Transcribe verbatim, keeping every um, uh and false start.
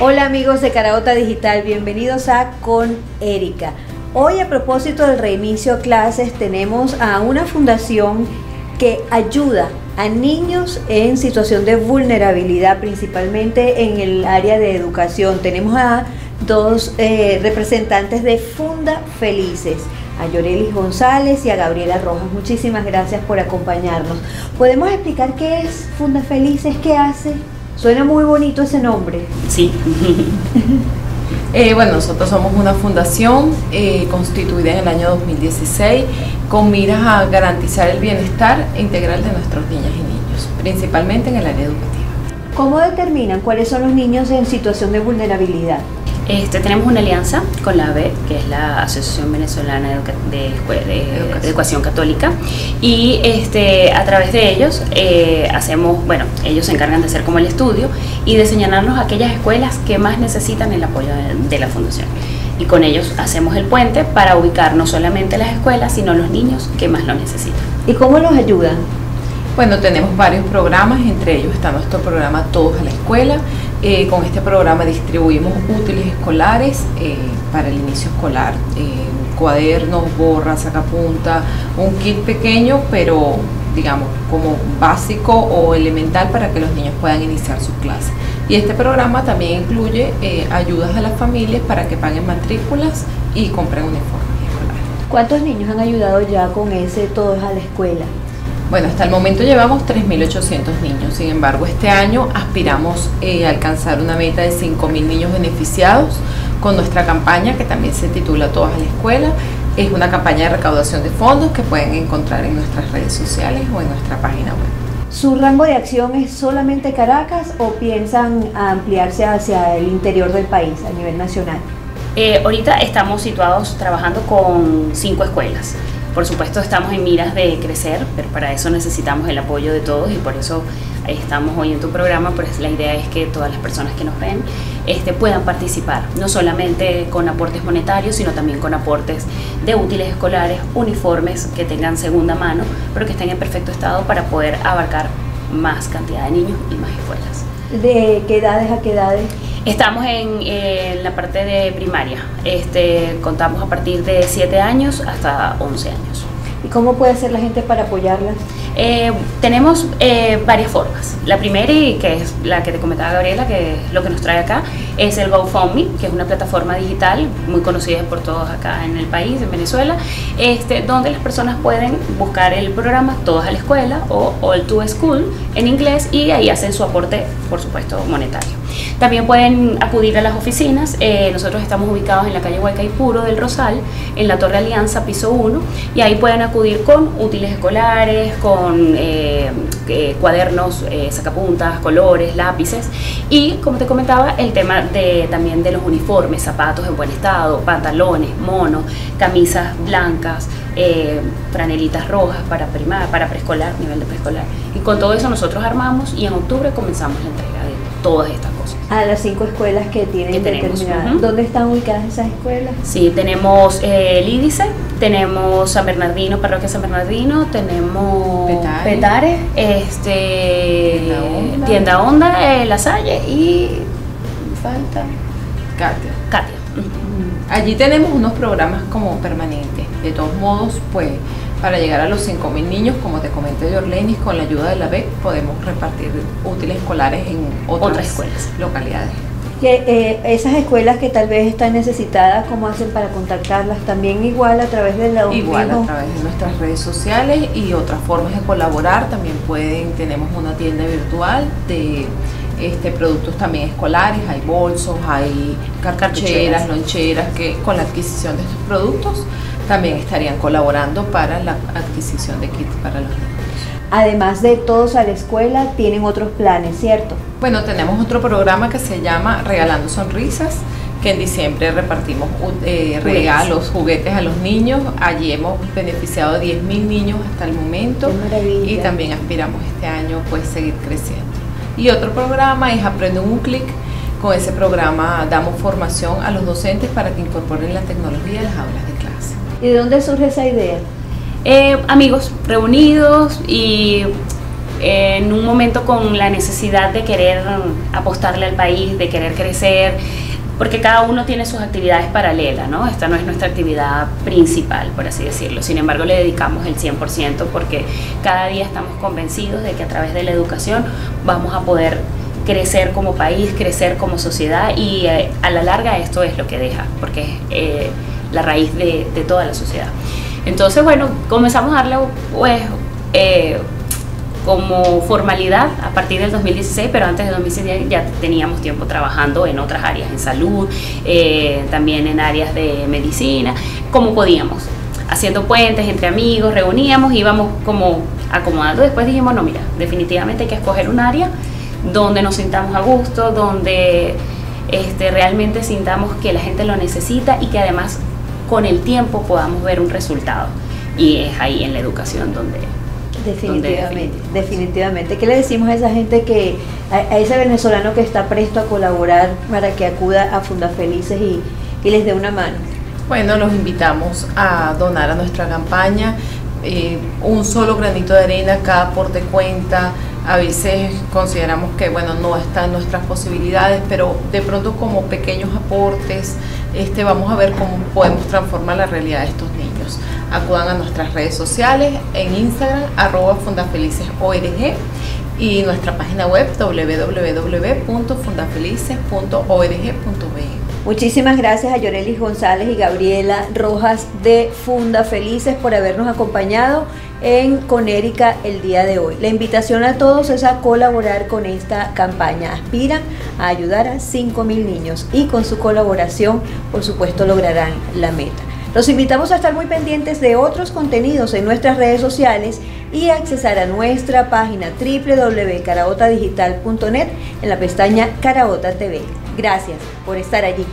Hola amigos de Caraota Digital, bienvenidos a Con Erika. Hoy, a propósito del reinicio a clases, tenemos a una fundación que ayuda a niños en situación de vulnerabilidad, principalmente en el área de educación. Tenemos a dos eh, representantes de FundaFelices, a Yorelis González y a Gabriela Rojas. Muchísimas gracias por acompañarnos. ¿Podemos explicar qué es FundaFelices? ¿Qué hace? Suena muy bonito ese nombre. Sí. eh, bueno, nosotros somos una fundación eh, constituida en el año dos mil dieciséis con miras a garantizar el bienestar integral de nuestros niñas y niños, principalmente en el área educativa. ¿Cómo determinan cuáles son los niños en situación de vulnerabilidad? Este, tenemos una alianza con la A V E, que es la Asociación Venezolana de, Educa de, de Educación. Educación Católica, y este, a través de ellos eh, hacemos, bueno, ellos se encargan de hacer como el estudio y de señalarnos aquellas escuelas que más necesitan el apoyo de, de la fundación. Y con ellos hacemos el puente para ubicar no solamente las escuelas, sino los niños que más lo necesitan. ¿Y cómo los ayudan? Bueno, tenemos varios programas, entre ellos está nuestro programa Todos a la Escuela. Eh, con este programa distribuimos útiles escolares eh, para el inicio escolar, eh, cuadernos, borras, sacapuntas, un kit pequeño, pero digamos como básico o elemental para que los niños puedan iniciar sus clases. Y este programa también incluye eh, ayudas a las familias para que paguen matrículas y compren uniformes escolares. ¿Cuántos niños han ayudado ya con ese Todos a la Escuela? Bueno, hasta el momento llevamos tres mil ochocientos niños, sin embargo este año aspiramos eh, a alcanzar una meta de cinco mil niños beneficiados con nuestra campaña, que también se titula Todas a la Escuela. Es una campaña de recaudación de fondos que pueden encontrar en nuestras redes sociales o en nuestra página web. ¿Su rango de acción es solamente Caracas o piensan ampliarse hacia el interior del país a nivel nacional? Eh, ahorita estamos situados trabajando con cinco escuelas. Por supuesto estamos en miras de crecer, pero para eso necesitamos el apoyo de todos y por eso estamos hoy en tu programa, pues la idea es que todas las personas que nos ven este, puedan participar, no solamente con aportes monetarios, sino también con aportes de útiles escolares, uniformes que tengan segunda mano, pero que estén en perfecto estado para poder abarcar más cantidad de niños y más escuelas. ¿De qué edades a qué edades? Estamos en, eh, en la parte de primaria, este, contamos a partir de siete años hasta once años. ¿Y cómo puede hacer la gente para apoyarlas? Eh, tenemos eh, varias formas. La primera, y que es la que te comentaba Gabriela, que es lo que nos trae acá, es el GoFundMe, que es una plataforma digital muy conocida por todos acá en el país, en Venezuela, este, donde las personas pueden buscar el programa Todos a la Escuela o All to School en inglés y ahí hacen su aporte, por supuesto, monetario. También pueden acudir a las oficinas. Eh, nosotros estamos ubicados en la calle Huaycaipuro del Rosal, en la Torre Alianza, piso uno, y ahí pueden acudir con útiles escolares, con eh, eh, cuadernos, eh, sacapuntas, colores, lápices y, como te comentaba, el tema de, también de los uniformes, zapatos en buen estado, pantalones, monos, camisas blancas, eh, franelitas rojas para primar, para preescolar, nivel de preescolar. Y con todo eso nosotros armamos y en octubre comenzamos la entrega de todas estas cosas. A las cinco escuelas que tienen determinadas. Uh-huh. ¿Dónde están ubicadas esas escuelas? Sí, tenemos eh, Lídice, tenemos San Bernardino, parroquia San Bernardino, tenemos Petare, Petare este, Tienda Onda, Tienda Onda eh, La Salle y falta Catia. Catia. Uh-huh. Allí tenemos unos programas como permanentes. De todos modos, pues para llegar a los cinco mil niños, como te comenté Yorlenis, con la ayuda de la B E C podemos repartir útiles escolares en otras, otras escuelas, localidades. Que, eh, esas escuelas que tal vez están necesitadas, ¿cómo hacen para contactarlas? También igual a través de la Igual mismo? a través de nuestras redes sociales y otras formas de colaborar. También pueden, tenemos una tienda virtual de este, productos también escolares, hay bolsos, hay cartucheras, cartucheras. loncheras, que con la adquisición de estos productos también estarían colaborando para la adquisición de kits para los niños. Además de Todos a la Escuela, tienen otros planes, ¿cierto? Bueno, tenemos otro programa que se llama Regalando Sonrisas, que en diciembre repartimos eh, regalos, juguetes a los niños. Allí hemos beneficiado a diez mil niños hasta el momento. ¡Qué maravilla! Y también aspiramos este año pues seguir creciendo. Y otro programa es Aprende un Clic. Con ese programa damos formación a los docentes para que incorporen la tecnología a las aulas de clase. ¿Y de dónde surge esa idea? Eh, amigos reunidos y en un momento con la necesidad de querer apostarle al país, de querer crecer, porque cada uno tiene sus actividades paralelas, ¿no? Esta no es nuestra actividad principal, por así decirlo. Sin embargo, le dedicamos el cien por ciento porque cada día estamos convencidos de que a través de la educación vamos a poder crecer como país, crecer como sociedad, y eh, a la larga esto es lo que deja, porque es eh, la raíz de, de toda la sociedad. Entonces, bueno, comenzamos a darle pues, eh, como formalidad a partir del dos mil dieciséis, pero antes de dos mil dieciséis ya teníamos tiempo trabajando en otras áreas, en salud, eh, también en áreas de medicina, como podíamos, haciendo puentes entre amigos, reuníamos, íbamos como acomodando. Después dijimos, no, mira, definitivamente hay que escoger un área donde nos sintamos a gusto, donde este, realmente sintamos que la gente lo necesita y que además con el tiempo podamos ver un resultado. Y es ahí en la educación donde... Definitivamente, donde definitivamente. ¿Qué le decimos a esa gente que, a, a ese venezolano que está presto a colaborar para que acuda a FundaFelices y, y les dé una mano? Bueno, los invitamos a donar a nuestra campaña. Eh, un solo granito de arena, cada aporte cuenta. A veces consideramos que, bueno, no están nuestras posibilidades, pero de pronto como pequeños aportes este, vamos a ver cómo podemos transformar la realidad de estos niños. Acudan a nuestras redes sociales, en Instagram, arroba FundaFelices punto org, y nuestra página web doble u doble u doble u punto fundafelices punto org punto be. Muchísimas gracias a Yorelis González y Gabriela Rojas de FundaFelices por habernos acompañado en Con Erika el día de hoy. La invitación a todos es a colaborar con esta campaña. Aspiran a ayudar a cinco mil niños y con su colaboración, por supuesto, lograrán la meta. Los invitamos a estar muy pendientes de otros contenidos en nuestras redes sociales y a accesar a nuestra página doble u doble u doble u punto caraota digital punto net en la pestaña Caraota te ve. Gracias por estar allí.